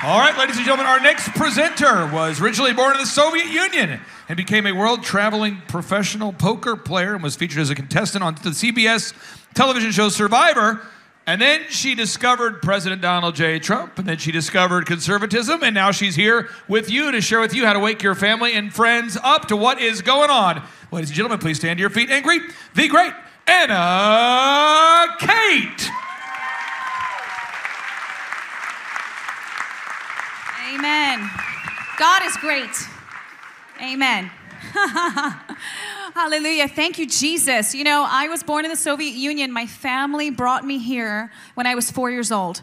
All right, ladies and gentlemen, our next presenter was originally born in the Soviet Union and became a world-traveling professional poker player and was featured as a contestant on the CBS television show Survivor. And then she discovered President Donald J. Trump, and then she discovered conservatism, and now she's here with you to share with you how to wake your family and friends up to what is going on. Ladies and gentlemen, please stand to your feet and greet the great Anna Khait. Amen. God is great. Amen. Hallelujah. Thank you, Jesus. You know, I was born in the Soviet Union. My family brought me here when I was 4 years old.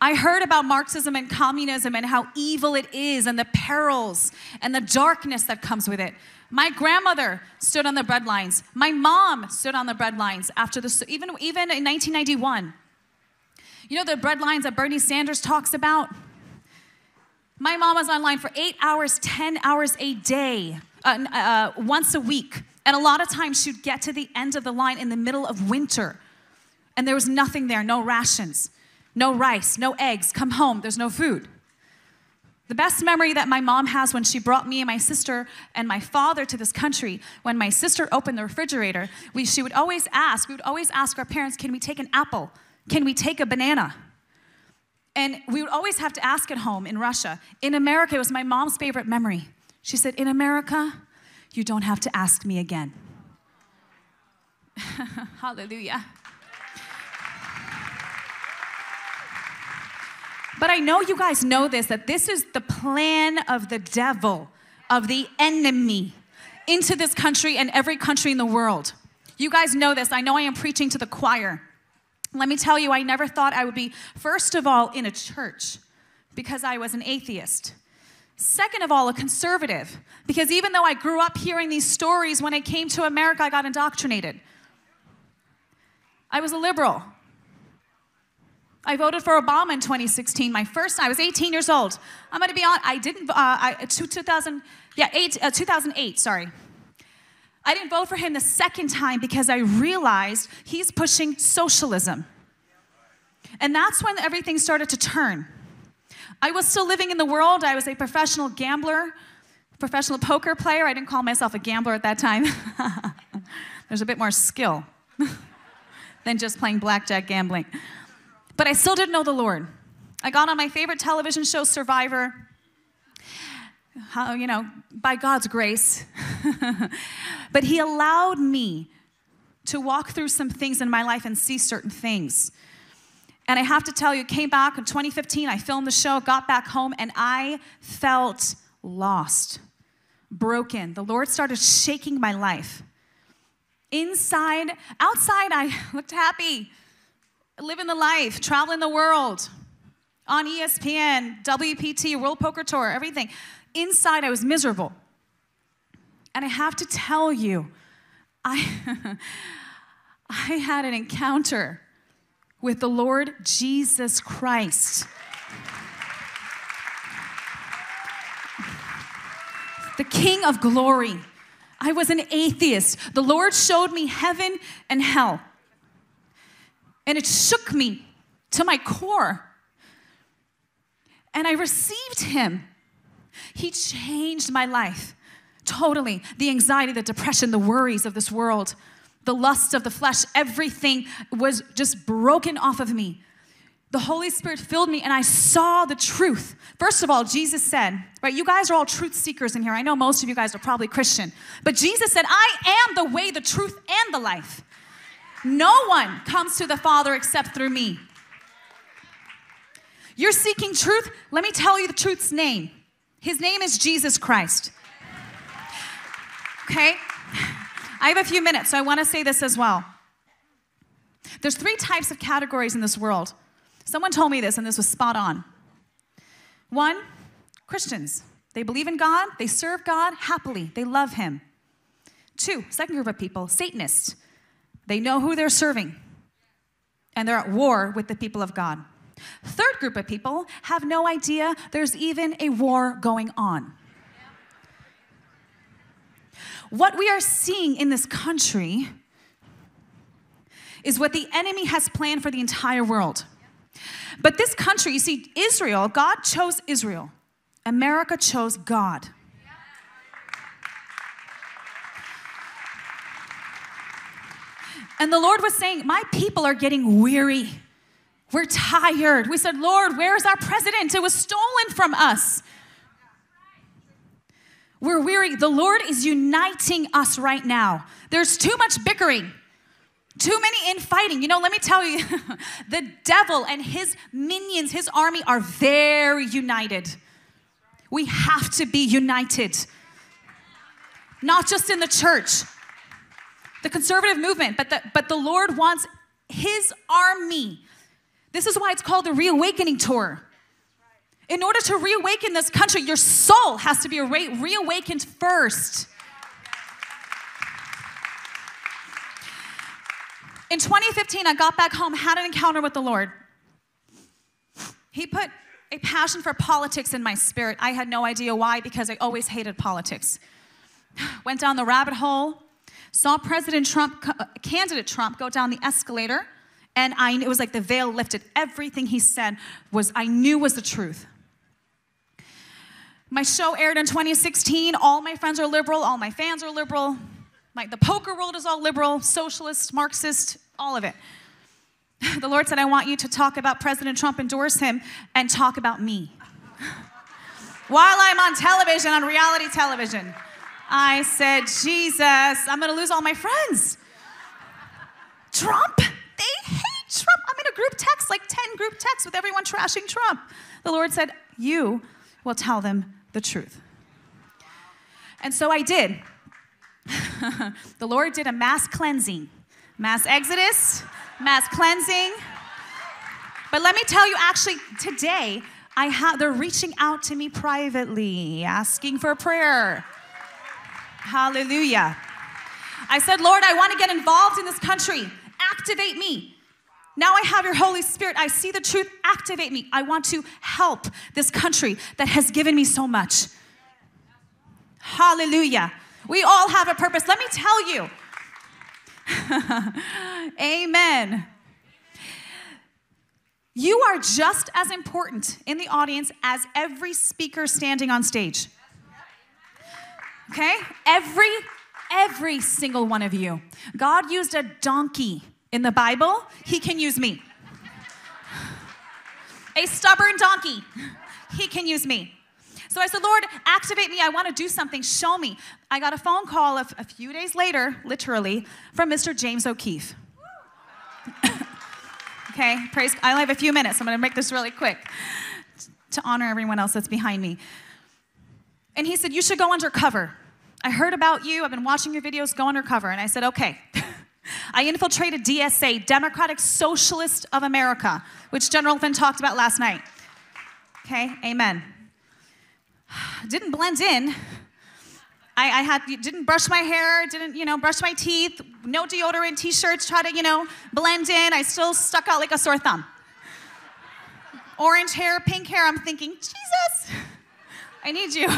I heard about Marxism and communism and how evil it is and the perils and the darkness that comes with it. My grandmother stood on the breadlines. My mom stood on the breadlines after the even in 1991. You know the breadlines that Bernie Sanders talks about? My mom was online for 8 hours, 10 hours a day, once a week. And a lot of times she'd get to the end of the line in the middle of winter. And there was nothing there, no rations, no rice, no eggs. Come home, there's no food. The best memory that my mom has when she brought me and my sister and my father to this country, when my sister opened the refrigerator, we would always ask our parents, can we take an apple? Can we take a banana? And we would always have to ask at home in Russia. In America, it was my mom's favorite memory. She said, in America, you don't have to ask me again. Hallelujah. But I know you guys know this, that this is the plan of the devil, of the enemy, into this country and every country in the world. You guys know this. I know I am preaching to the choir. Let me tell you, I never thought I would be, first of all, in a church because I was an atheist. Second of all, a conservative because even though I grew up hearing these stories, when I came to America, I got indoctrinated. I was a liberal. I voted for Obama in 2016. I was 18 years old. I'm going to be honest, 2008, sorry. I didn't vote for him the second time because I realized he's pushing socialism. And that's when everything started to turn. I was still living in the world. I was a professional gambler, professional poker player. I didn't call myself a gambler at that time. There's a bit more skill than just playing blackjack gambling. But I still didn't know the Lord. I got on my favorite television show, Survivor. How, you know, by God's grace. But he allowed me to walk through some things in my life and see certain things. And I have to tell you, came back in 2015, I filmed the show, got back home, and I felt lost, broken. The Lord started shaking my life. Inside, outside, I looked happy, living the life, traveling the world, on ESPN, WPT, World Poker Tour, everything. Inside, I was miserable. And I have to tell you, I had an encounter with the Lord Jesus Christ. The King of Glory. I was an atheist. The Lord showed me heaven and hell. And it shook me to my core. And I received him. He changed my life totally. The anxiety, the depression, the worries of this world, the lust of the flesh, everything was just broken off of me. The Holy Spirit filled me and I saw the truth. First of all, Jesus said, right, you guys are all truth seekers in here. I know most of you guys are probably Christian, but Jesus said, I am the way, the truth, and the life. No one comes to the Father except through me. You're seeking truth? Let me tell you the truth's name. His name is Jesus Christ. Okay? I have a few minutes, so I want to say this as well. There's three types of categories in this world. Someone told me this, and this was spot on. One, Christians. They believe in God. They serve God happily. They love him. Two, second group of people, Satanists. They know who they're serving, and they're at war with the people of God. Third group of people have no idea there's even a war going on. What we are seeing in this country is what the enemy has planned for the entire world. But this country, you see, Israel, God chose Israel. America chose God. And the Lord was saying, my people are getting weary. We're tired. We said, Lord, where is our president? It was stolen from us. We're weary. The Lord is uniting us right now. There's too much bickering, too many infighting. You know, let me tell you, the devil and his minions, his army are very united. We have to be united. Not just in the church, the conservative movement, but the Lord wants his army. This is why it's called the Reawakening Tour. In order to reawaken this country, your soul has to be reawakened first. In 2015, I got back home, had an encounter with the Lord. He put a passion for politics in my spirit. I had no idea why, because I always hated politics. Went down the rabbit hole, saw President Trump, candidate Trump, go down the escalator. And it was like the veil lifted. Everything he said I knew was the truth. My show aired in 2016. All my friends are liberal. All my fans are liberal. The poker world is all liberal, socialist, Marxist, all of it. The Lord said, I want you to talk about President Trump, endorse him, and talk about me. While I'm on television, on reality television, I said, Jesus, I'm going to lose all my friends. Trump? They hate Trump. I'm in a group text, 10 group texts with everyone trashing Trump. The Lord said, you will tell them the truth. And so I did. The Lord did a mass cleansing, mass exodus, mass cleansing. But let me tell you, actually, today, they're reaching out to me privately, asking for prayer. Hallelujah. I said, Lord, I want to get involved in this country. Activate me. Now I have your Holy Spirit. I see the truth. Activate me. I want to help this country that has given me so much. Hallelujah. We all have a purpose. Let me tell you. Amen. You are just as important in the audience as every speaker standing on stage. Okay? Every single one of you. God used a donkey in the Bible. He can use me. A stubborn donkey. He can use me. So I said, Lord, activate me. I want to do something. Show me. I got a phone call a few days later, literally, from Mr. James O'Keefe. Okay, praise. I only have a few minutes. I'm going to make this really quick to honor everyone else that's behind me. And he said, you should go undercover. I heard about you. I've been watching your videos. Go undercover. And I said, okay. I infiltrated DSA, Democratic Socialist of America, which General Finn talked about last night. Okay, amen. Didn't blend in. Didn't brush my hair, didn't, brush my teeth, no deodorant, t-shirts, try to, blend in. I still stuck out like a sore thumb. Orange hair, pink hair. I'm thinking, Jesus, I need you.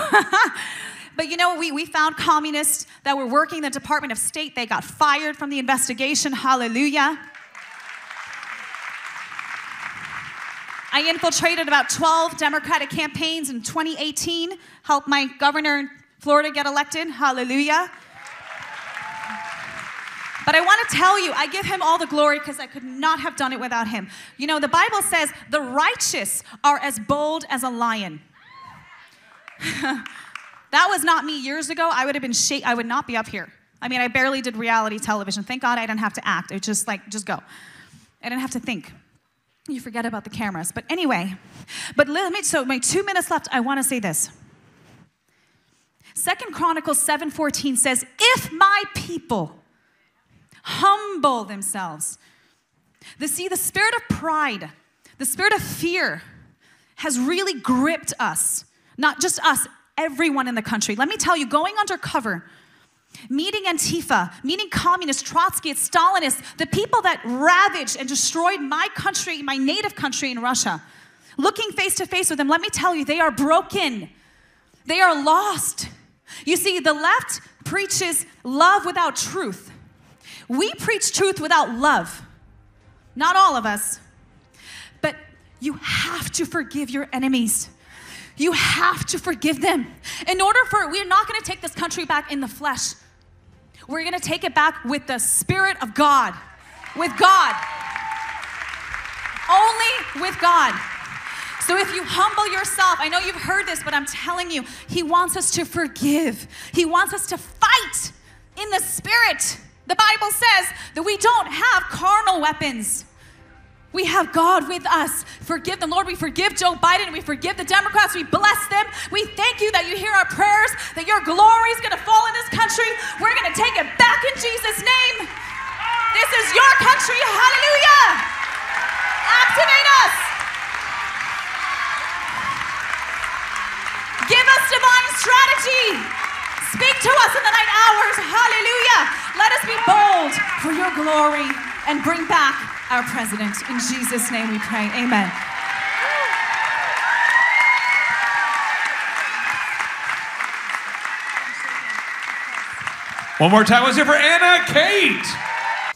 But we found communists that were working in the Department of State. They got fired from the investigation. Hallelujah. I infiltrated about 12 Democratic campaigns in 2018, helped my governor in Florida get elected. Hallelujah. But I want to tell you, I give him all the glory because I could not have done it without him. The Bible says the righteous are as bold as a lion. That was not me years ago. I would have been I would not be up here. I barely did reality television. Thank God I didn't have to act. It was just go. I didn't have to think. You forget about the cameras. But anyway, so my 2 minutes left, I want to say this. 2 Chronicles 7:14 says, if my people humble themselves, the spirit of pride, the spirit of fear has really gripped us, not just us, everyone in the country. Let me tell you, going undercover, meeting Antifa, meeting communists, Trotskyists, Stalinists, the people that ravaged and destroyed my country, my native country in Russia, looking face to face with them, let me tell you, they are broken. They are lost. You see, the left preaches love without truth. We preach truth without love. Not all of us. But You have to forgive your enemies. You have to forgive them. In order for, we're not gonna take this country back in the flesh. We're gonna take it back with the Spirit of God, with God. Only with God. So if you humble yourself, I know you've heard this, but I'm telling you, He wants us to forgive. He wants us to fight in the Spirit. The Bible says that we don't have carnal weapons. We have God with us. Forgive them, Lord. We forgive Joe Biden. We forgive the Democrats. We bless them. We thank you that you hear our prayers, that your glory is going to fall in this country. We're going to take it back in Jesus' name. This is your country. Hallelujah. Activate us. Give us divine strategy. Speak to us in the night hours. Hallelujah. Let us be bold for your glory and bring back our president. In Jesus' name we pray. Amen. One more time. Let's hear for Anna Khait.